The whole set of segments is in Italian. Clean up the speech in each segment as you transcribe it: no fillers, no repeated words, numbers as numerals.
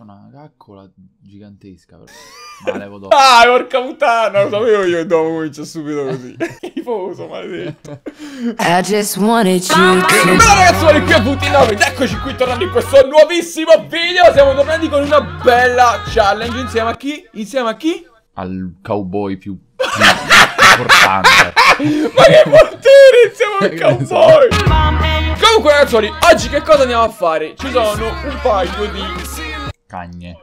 faccio una caccola gigantesca. Però. Ma levo dopo. Ah, porca puttana, lo sapevo io che dopo comincia subito così. Schifoso, maledetto. I just wanted you. Ciao ragazzi, sono qui a Putin9 ed eccoci qui tornando in questo nuovissimo video. Siamo tornati con una bella challenge insieme a chi? Insieme a chi? Al cowboy più importante. Ma che portiere, insieme al cowboy. Comunque ragazzi, oggi che cosa andiamo a fare? Ci sono un paio di cagne.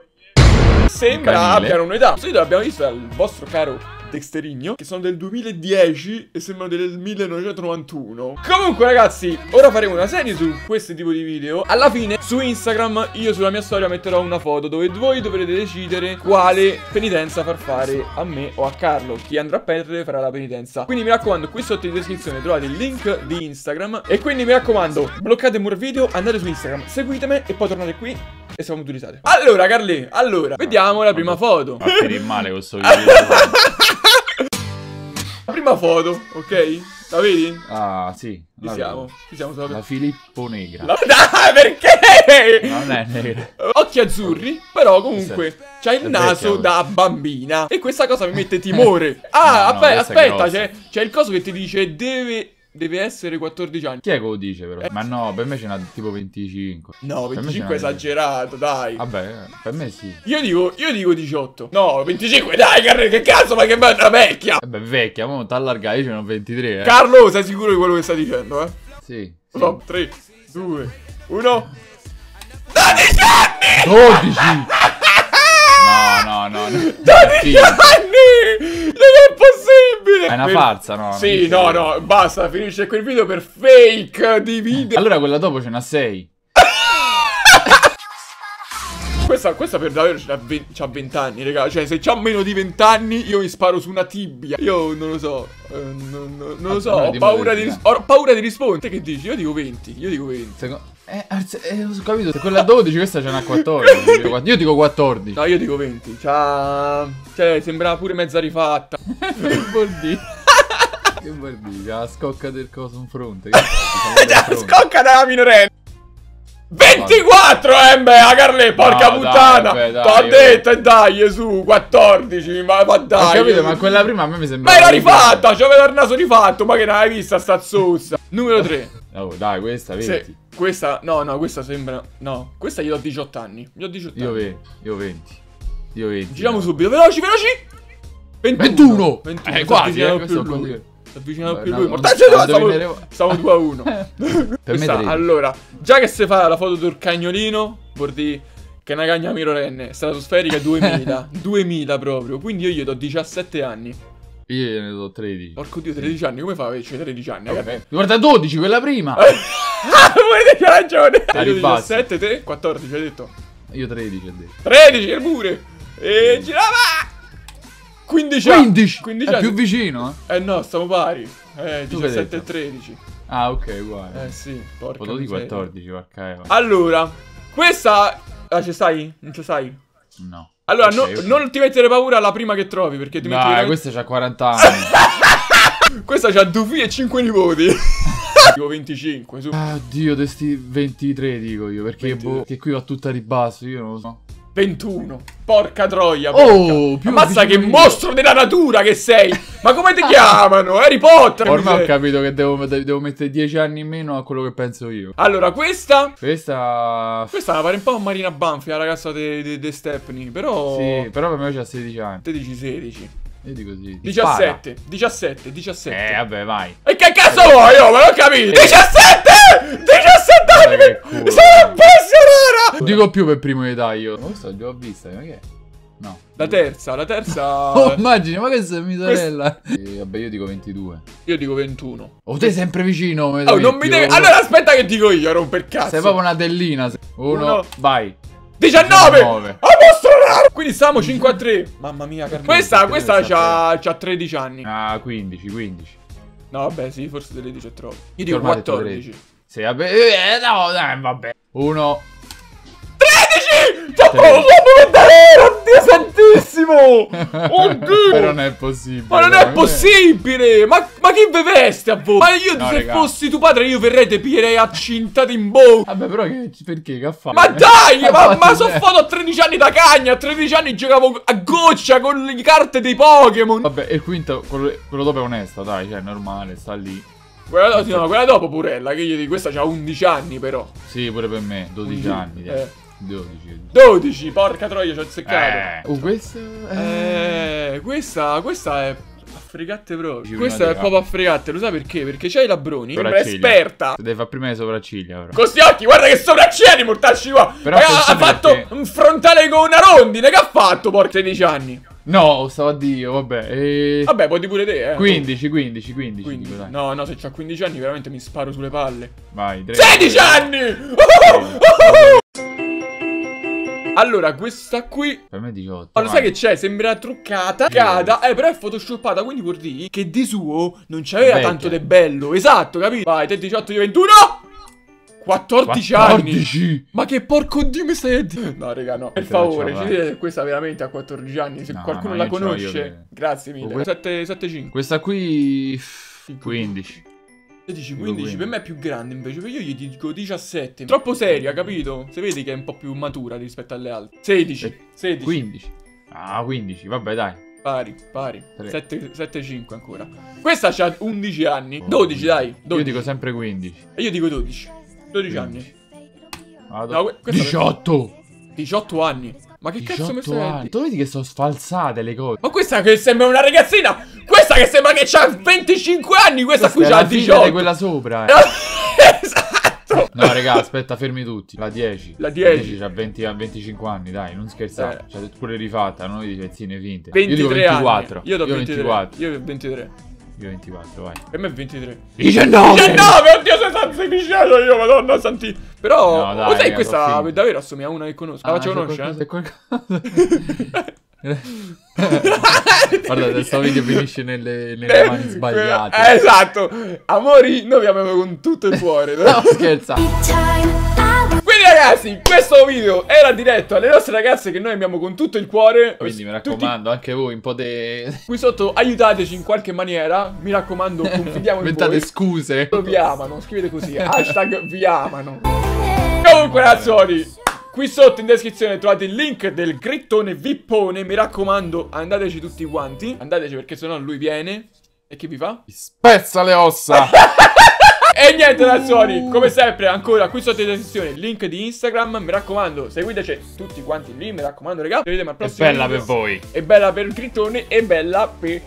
Sembra abbiano un'età. L'abbiamo visto dal vostro caro Dexterigno, che sono del 2010 e sembrano del 1991. Comunque ragazzi, ora faremo una serie su questo tipo di video. Alla fine su Instagram io sulla mia storia metterò una foto dove voi dovrete decidere quale penitenza far fare a me o a Carlo. Chi andrà a perdere farà la penitenza. Quindi mi raccomando, qui sotto in descrizione trovate il link di Instagram. E quindi mi raccomando, bloccate il video, andate su Instagram, seguitemi e poi tornate qui e siamo utilizzati. Allora Carli, allora vediamo la prima foto. Ma che male questo video. La prima foto, ok? La vedi? Ah sì, la ci siamo sulla... La Filippo negra la... Dai, perché? Non è negra. Occhi azzurri, però comunque c'ha il naso da bambina. E questa cosa mi mette timore. Ah, no, aspetta, c'è il coso che ti dice deve essere 14 anni. Chi è che lo dice però? Ma no, per me ce n'ha tipo 25. No, 25 è esagerato, dai. Vabbè, per me sì. Io dico 18. No, 25, dai, Carlo, che cazzo, ma che bella vecchia. Vabbè, vecchia, ma non t'allargare, io ce n'ho 23, eh. Carlo, sei sicuro di quello che stai dicendo, eh? Sì, sì. No, 3, 2, 1 12 anni! 12! No 12 anni! È una farsa, no? Sì, no, basta, finisce quel video per fake di video. Allora quella dopo ce n'ha 6. Questa per davvero c'ha 20 anni, raga. Cioè, se c'ha meno di 20 anni io mi sparo su una tibia. Io non lo so, non lo so, ho paura di rispondere. Te che dici? Io dico 20, ho capito, se quella 12, questa ce n'ha 14. Io dico 14. No, io dico 20. Cioè, sembrava pure mezza rifatta. Che vuol dire? Che vuol dire? La scocca del coso in fronte. La scocca della minorenne. 24, beh, Carle, porca puttana. T'ho detto, e dai, su, 14, ma dai. Ho capito, ma quella prima a me mi sembrava... Ma era rifatta, c'aveva il naso rifatto, ma che non l'hai vista sta zozza. Numero 3. Oh, dai, questa, 20. Sì, questa, no, questa sembra... No, questa gli do 18 anni. Gli ho 18 anni. Io 20. Io 20. Giriamo subito, veloci. 21. 21. Quasi, questo più lui. Avvicinato più lui. Stavo 2 a 1. Allora, già che si fa la foto del cagnolino, vuol dire che è una cagna mirorenne stratosferica 2000. 2000 proprio. Quindi io gli do 17 anni. Io gliene do 13. Porco dio, 13 anni, come fa? C'è 13 anni, ragazzi. Guarda, 12, quella prima. Ah, avete ragione. Io 17, te 14, hai detto. Io 13, ho detto. 13 pure. E girava. 15 anni. È più vicino, eh? Eh no, stiamo pari. 17 e 13. Ah, ok, uguale. Eh sì, porca miseria. Foto di 14, porca. Allora, questa... Ah, ce stai? Non ce stai? No. Allora, okay, non ti mettere paura alla prima che trovi, perché ti metti... Dai, questa c'ha 40 anni. Questa c'ha 2 figli e 5 nipoti. Dico 25, su. Oddio, questi 23 dico io, perché boh, che qui va tutta di basso, io non lo so. 21, porca troia, porca. Oh, ammazza che mostro della natura che sei. Ma come ti chiamano? Harry Potter. Ormai ho capito che devo mettere 10 anni in meno a quello che penso io. Allora questa la pare un po' Marina Banfi, la ragazza de Stepney. Però sì, però per me c'ha 16 anni. Te dici 16. Io dico 16. 17. Spara. 17. Vabbè, vai. E che cazzo vuoi? Io non ho capito. 17! 17 anni! Sono appassionata! Dico più per primo età io. Ma questa già ho vista, ma che è? No. La terza... Oh, immagini, ma che sei mia sorella? Vabbè, io dico 22. Io dico 21. Oh, te sei sempre vicino. Oh, non mi devi... Allora, aspetta che dico io, romper cazzo. Sei proprio una tellina. Uno. Vai. 19! Quindi stiamo 5 a 3. Mamma mia, Carmine. Questa c'ha 13 anni. Ah, 15. No, vabbè, sì, forse 13 è troppo. Io dico 14. Sì, vabbè. No, dai, vabbè. 1 13! C'ha proprio davvero, oddio santissimo! Oddio! Ma non è possibile. Ma non è possibile! Ma Ma chi beveste a voi? Ma io no, se raga, fossi tuo padre io verrei e piglierei a cintate in bocca. Vabbè però che, perché che ha fatto? Ma dai, ma sono fatto a 13 anni da cagna. A 13 anni giocavo a goccia con le carte dei Pokémon. Vabbè, e il quinto, quello dopo è onesta, dai, cioè è normale, sta lì. Quella, sì, no, quella dopo Purella, che io dico, questa c'ha 11 anni però. Sì, pure per me, 12 anni, dai. 12, porca troia, ci ho azzeccato. Oh, questa... questa è... Affregatte proprio. Questa è proprio affregatte, lo sai perché? Perché c'hai i labroni, sembra esperta. Devi fare prima le sopracciglia però. Con questi occhi, guarda che sopracciglia di mortacci qua. Però ha fatto perché... un frontale con una rondine, che ha fatto, porca, 16 anni. No, stavo a Dio, vabbè. Vabbè, puoi di pure te, 15. Dico, dai. No, no, se c'ha 15 anni veramente mi sparo sulle palle. Vai, 16 anni! Allora, questa qui... Per me è 18. Ma lo sai che c'è? Sembra truccata. Truccata. Però è photoshoppata, quindi vuol dire che di suo non c'aveva tanto di bello. Esatto, capito? Vai, te 18, io 21. 14 anni. Ma che porco Dio mi stai a dire? No, raga, no. Per favore, ci dite questa veramente a 14 anni. Se no, qualcuno la conosce, che... grazie mille. 7,5. Questa qui... 15. 15, per me è più grande invece, perché io gli dico 17. Troppo seria, capito? Se vedi che è un po' più matura rispetto alle altre. 16. 15. Ah, 15, vabbè dai. Pari. 7,5 ancora. Questa c'ha 11 anni. 12, dai. 12. Io dico sempre 15. E io dico 12. 12 anni. No, 18. 18 anni. Ma che cazzo mi stai? Tu vedi che sono sfalsate le cose. Ma questa che sembra una ragazzina. Questa che sembra che c'ha 25 anni. Questa qui c'ha 18. È quella sopra. Esatto. No raga, aspetta, fermi tutti. La 10. La 10 c'ha 25 anni, dai, non scherzare. C'ha pure rifatta, noi di pezzine finte. 23 io 24. Anni. Io do 24. Io do 23. Io 24, vai. Per me è 23. 19, oddio, sono stato semiciato io, madonna santi. Però, lo sai, questa davvero assomiglia a una che conosco. La faccio conoscere, guarda, questo video finisce nelle mani sbagliate. Esatto. Amori, noi vi amiamo con tutto il cuore. No, scherza. Quindi ragazzi, questo video era diretto alle nostre ragazze che noi amiamo con tutto il cuore. Quindi mi raccomando, anche voi un po' qui sotto aiutateci in qualche maniera. Mi raccomando, confidiamo in voi. Inventate scuse. Vi amano, scrivete così, hashtag vi amano. Comunque ragazzi, qui sotto in descrizione trovate il link del grittone vippone. Mi raccomando, andateci tutti quanti. Andateci perché sennò lui viene. E che vi fa? Vi spezza le ossa. E niente ragazzi, come sempre ancora qui sotto in descrizione il link di Instagram. Mi raccomando, seguiteci tutti quanti lì. Mi raccomando raga, ci vediamo al prossimo video. È bella per voi, è bella per il grittone, è bella per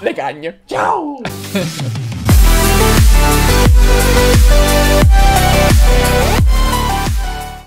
le cagne. Ciao.